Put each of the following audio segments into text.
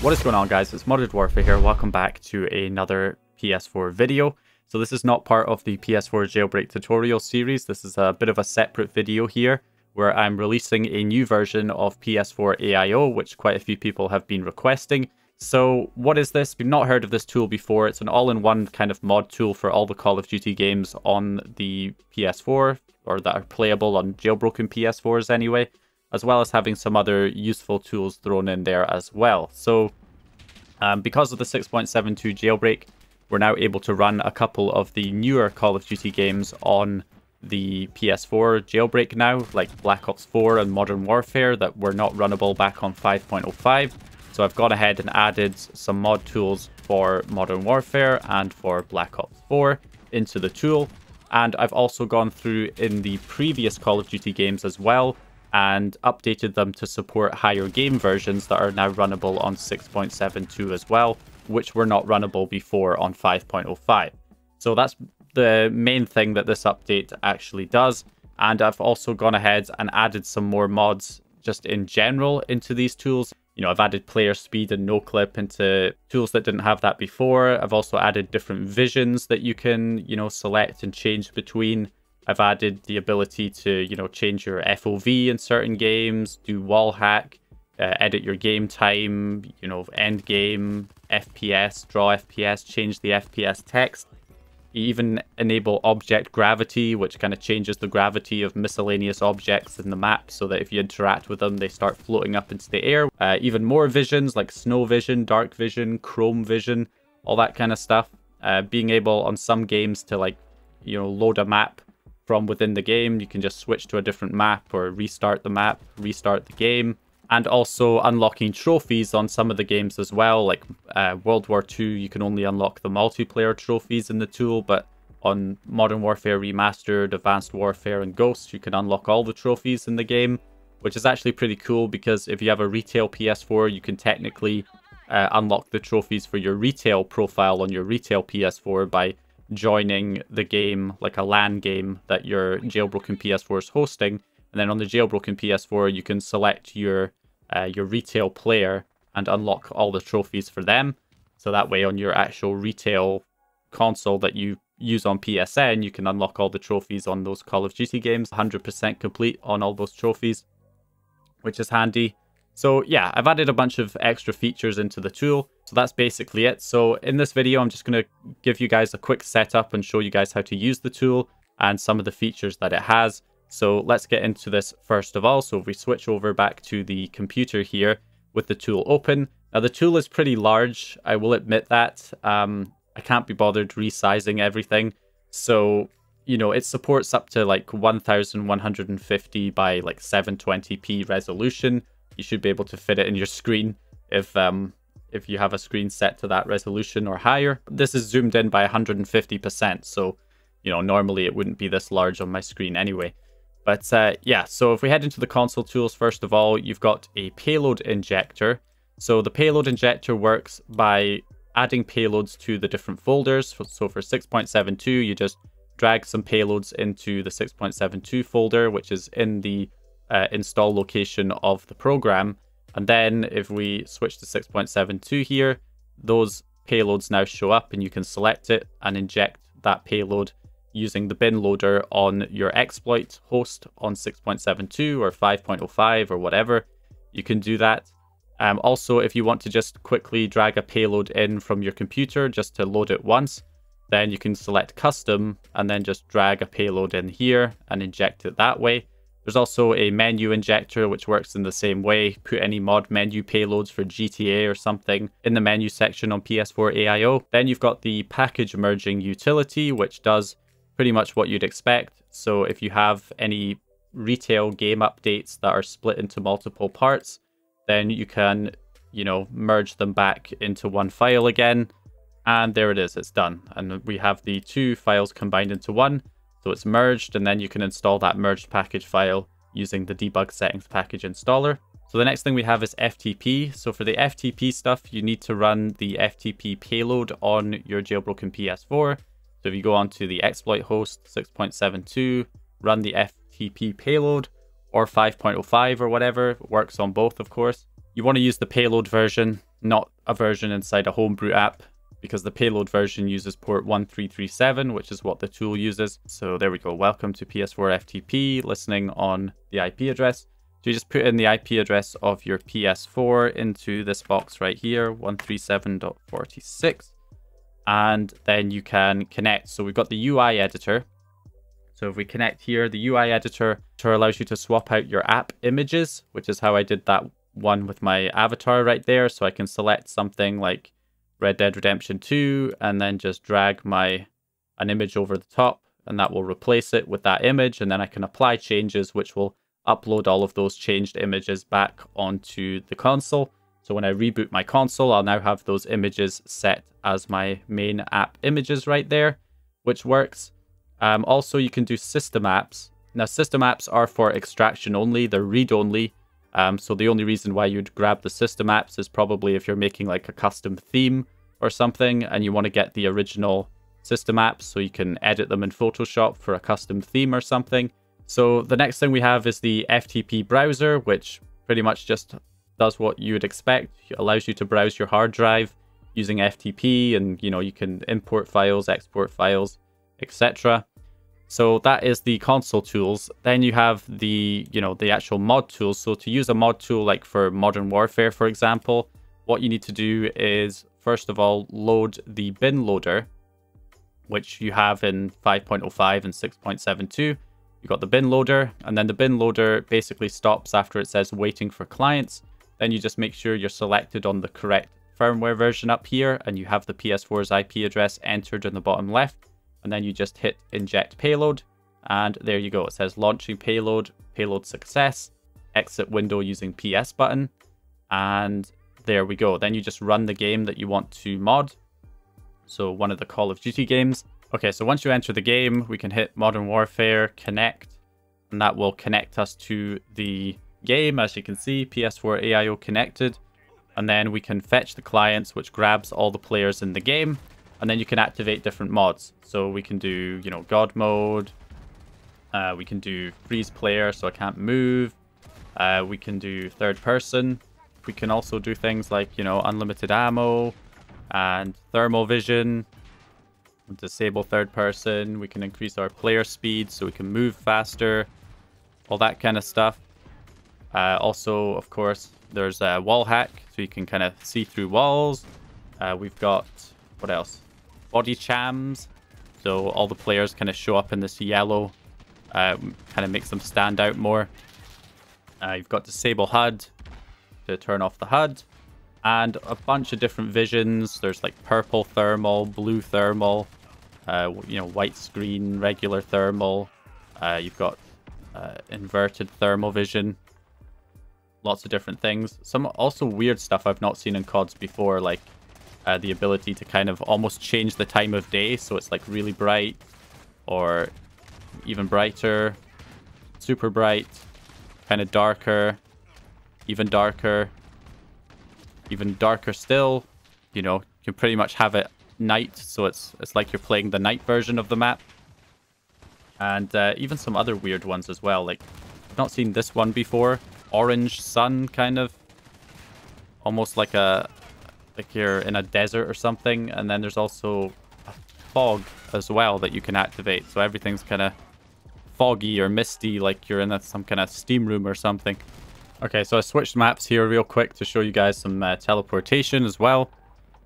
What is going on, guys? It's Modded Warfare here. Welcome back to another PS4 video. So this is not part of the PS4 jailbreak tutorial series. This is a bit of a separate video here where I'm releasing a new version of PS4 AIO, which quite a few people have been requesting. So what is this? We've not heard of this tool before. It's an all-in-one kind of mod tool for all the Call of Duty games on the PS4, or that are playable on jailbroken PS4s anyway, as well as having some other useful tools thrown in there as well. So because of the 6.72 jailbreak, we're now able to run a couple of the newer Call of Duty games on the PS4 jailbreak now, like Black Ops 4 and Modern Warfare, that were not runnable back on 5.05. So I've gone ahead and added some mod tools for Modern Warfare and for Black Ops 4 into the tool. And I've also gone through in the previous Call of Duty games as well and updated them to support higher game versions that are now runnable on 6.72 as well, which were not runnable before on 5.05. So that's the main thing that this update actually does. And I've also gone ahead and added some more mods just in general into these tools. You know, I've added player speed and no clip into tools that didn't have that before. I've also added different visions that you can, you know, select and change between. I've added the ability to, you know, change your FOV in certain games, do wall hack, edit your game time, you know, end game, FPS, draw FPS, change the FPS text. You even enable object gravity, which kind of changes the gravity of miscellaneous objects in the map so that if you interact with them, they start floating up into the air. Even more visions like snow vision, dark vision, chrome vision, all that kind of stuff. Being able on some games to, like, you know, load a map from within the game. You can just switch to a different map or restart the map, restart the game. And also unlocking trophies on some of the games as well, like World War II, you can only unlock the multiplayer trophies in the tool, but on Modern Warfare Remastered, Advanced Warfare and Ghosts, you can unlock all the trophies in the game, which is actually pretty cool because if you have a retail PS4, you can technically unlock the trophies for your retail profile on your retail PS4 by joining the game, like a LAN game that your jailbroken PS4 is hosting, and then on the jailbroken PS4 you can select your retail player and unlock all the trophies for them. So that way on your actual retail console that you use on PSN, you can unlock all the trophies on those Call of Duty games, 100% complete on all those trophies, which is handy. So yeah, I've added a bunch of extra features into the tool. So that's basically it. So in this video, I'm just going to give you guys a quick setup and show you guys how to use the tool and some of the features that it has. So let's get into this first of all. So if we switch over back to the computer here with the tool open. Now the tool is pretty large, I will admit that. I can't be bothered resizing everything. So, you know, it supports up to like 1150 by like 720p resolution. You should be able to fit it in your screen if you have a screen set to that resolution or higher. This is zoomed in by 150%, so, you know, normally it wouldn't be this large on my screen anyway. But yeah, so if we head into the console tools, first of all, you've got a payload injector. So the payload injector works by adding payloads to the different folders. So for 6.72, you just drag some payloads into the 6.72 folder, which is in the install location of the program, and then if we switch to 6.72 here, those payloads now show up and you can select it and inject that payload using the bin loader on your exploit host on 6.72 or 5.05 or whatever. You can do that. Also, if you want to just quickly drag a payload in from your computer just to load it once, then you can select custom and then just drag a payload in here and inject it that way. There's also a menu injector which works in the same way. Put any mod menu payloads for GTA or something in the menu section on PS4 AIO. Then you've got the package merging utility, which does pretty much what you'd expect. So if you have any retail game updates that are split into multiple parts, then you can, you know, merge them back into one file again. And there it is, it's done. And we have the two files combined into one. So it's merged, and then you can install that merged package file using the debug settings package installer. So the next thing we have is FTP. So for the FTP stuff, you need to run the FTP payload on your jailbroken PS4. So if you go on to the exploit host 6.72, run the FTP payload, or 5.05 or whatever, it works on both, of course. You want to use the payload version. not a version inside a homebrew app, because the payload version uses port 1337, which is what the tool uses. So there we go. Welcome to PS4 FTP, listening on the IP address. So you just put in the IP address of your PS4 into this box right here, 137.46, and then you can connect. So we've got the UI editor. So if we connect here, the UI editor allows you to swap out your app images, which is how I did that one with my avatar right there. So I can select something like Red Dead Redemption 2 and then just drag an image over the top, and that will replace it with that image. And then I can apply changes, which will upload all of those changed images back onto the console. So when I reboot my console, I'll now have those images set as my main app images right there, which works. Also, you can do system apps. Now, system apps are for extraction only. They're read-only. So the only reason why you'd grab the system apps is probably if you're making like a custom theme or something and you want to get the original system apps so you can edit them in Photoshop for a custom theme or something. So the next thing we have is the FTP browser, which pretty much just does what you would expect. It allows you to browse your hard drive using FTP, and you know, you can import files, export files, etc. So that is the console tools. Then you have the, you know, the actual mod tools. So to use a mod tool, like for Modern Warfare, for example, what you need to do is, first of all, load the bin loader, which you have in 5.05 and 6.72. You've got the bin loader, and then the bin loader basically stops after it says waiting for clients. Then you just make sure you're selected on the correct firmware version up here, and you have the PS4's IP address entered in the bottom left. And then you just hit inject payload, and there you go. It says launching payload, payload success, exit window using PS button, and there we go. Then you just run the game that you want to mod. So one of the Call of Duty games. Okay, so once you enter the game, we can hit Modern Warfare, connect, and that will connect us to the game. As you can see, PS4 AIO connected, and then we can fetch the clients, which grabs all the players in the game, and then you can activate different mods. So we can do, you know, God mode, we can do freeze player, so I can't move, we can do third person, we can also do things like, you know, unlimited ammo, and thermal vision, disable third person, we can increase our player speed so we can move faster, all that kind of stuff. Also, of course, there's a wall hack, so you can kind of see through walls. We've got, what else? Body chams, so all the players kind of show up in this yellow, kind of makes them stand out more. You've got disable HUD to turn off the HUD, and a bunch of different visions. There's like purple thermal, blue thermal, you know, white screen, regular thermal. You've got inverted thermal vision. Lots of different things. Some also weird stuff I've not seen in CODs before, like the ability to kind of almost change the time of day, so it's like really bright or even brighter, super bright, kind of darker, even darker, even darker still. You know, you can pretty much have it night, so it's like you're playing the night version of the map. And even some other weird ones as well, like I've not seen this one before. Orange sun, kind of almost like a, like you're in a desert or something. And then there's also a fog as well that you can activate, so everything's kind of foggy or misty, like you're in some kind of steam room or something. Okay, so I switched maps here real quick to show you guys some teleportation as well.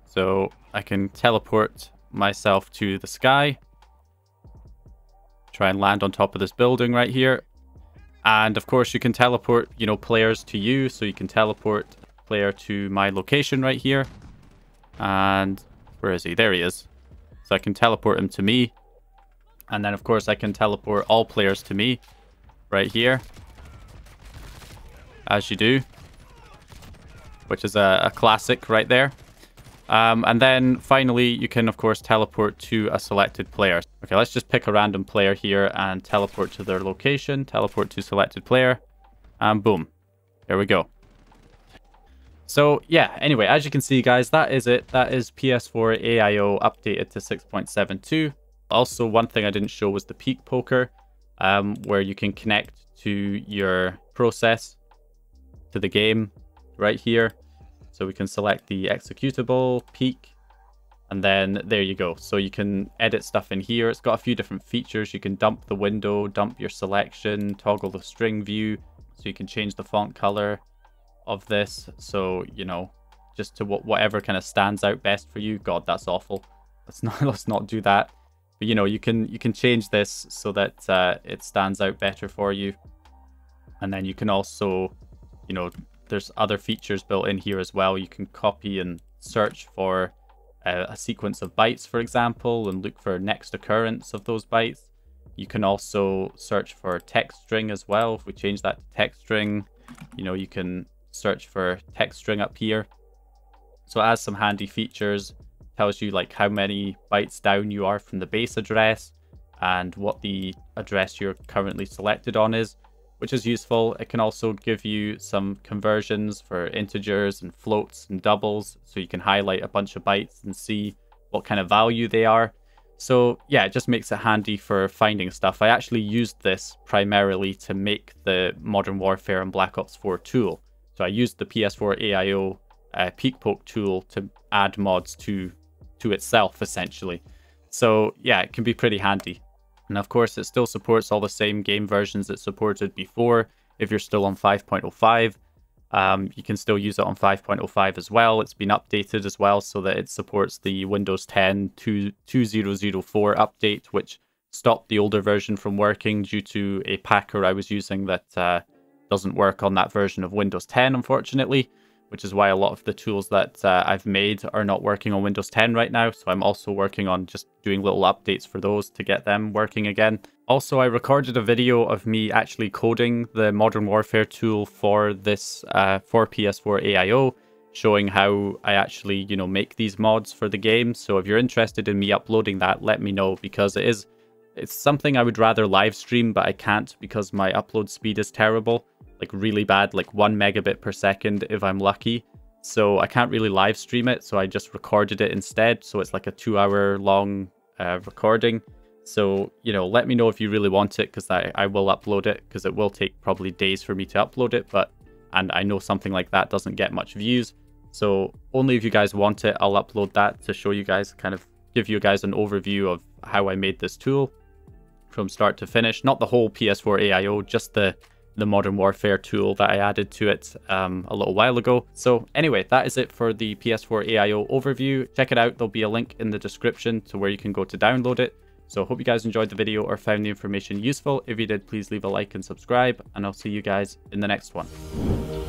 So I can teleport myself to the sky, try and land on top of this building right here. And of course you can teleport, you know, players to you, so you can teleport player to my location right here. And where is he? There he is. So I can teleport him to me, and then of course I can teleport all players to me right here, as you do, which is a classic right there. And then finally you can of course teleport to a selected player. Okay, let's just pick a random player here and teleport to their location, teleport to selected player, and boom, there we go. So yeah, anyway, as you can see guys, that is it. That is PS4 AIO updated to 6.72. Also, one thing I didn't show was the peak poker, where you can connect to your process, to the game right here. So we can select the executable, peak, and then there you go. So you can edit stuff in here. It's got a few different features. You can dump the window, dump your selection, toggle the string view. So you can change the font color of this. So, you know, just to whatever kind of stands out best for you. God, that's awful. Let's not do that. But, you know, you can change this so that it stands out better for you. And then you can also, you know, there's other features built in here as well. You can copy and search for a sequence of bytes, for example, and look for next occurrence of those bytes. You can also search for text string as well. If we change that to text string, you know, you can search for text string up here. So it has some handy features. Tells you like how many bytes down you are from the base address and what the address you're currently selected on is, which is useful. It can also give you some conversions for integers and floats and doubles, so you can highlight a bunch of bytes and see what kind of value they are. So yeah, it just makes it handy for finding stuff. I actually used this primarily to make the Modern Warfare and Black Ops 4 tool. So I used the PS4 AIO peek-poke tool to add mods to itself, essentially. So yeah, it can be pretty handy. And of course, it still supports all the same game versions it supported before. If you're still on 5.05, you can still use it on 5.05 as well. It's been updated as well so that it supports the Windows 10 2004 update, which stopped the older version from working due to a packer I was using that doesn't work on that version of Windows 10, unfortunately, which is why a lot of the tools that I've made are not working on Windows 10 right now. So I'm also working on just doing little updates for those to get them working again. Also, I recorded a video of me actually coding the Modern Warfare tool for this for PS4 AIO, showing how I actually, you know, make these mods for the game. So if you're interested in me uploading that, let me know, because it's something I would rather live stream, but I can't because my upload speed is terrible. Like really bad, like 1 megabit per second if I'm lucky. So I can't really live stream it, so I just recorded it instead. So it's like a 2 hour long recording. So, you know, let me know if you really want it, because I will upload it, because it will take probably days for me to upload it, and I know something like that doesn't get much views. So only if you guys want it, I'll upload that to show you guys, kind of give you guys an overview of how I made this tool from start to finish. Not the whole PS4 AIO, just the Modern Warfare tool that I added to it a little while ago. So anyway, that is it for the PS4 AIO overview. Check it out. There'll be a link in the description to where you can go to download it. So hope you guys enjoyed the video or found the information useful. If you did, please leave a like and subscribe, and I'll see you guys in the next one.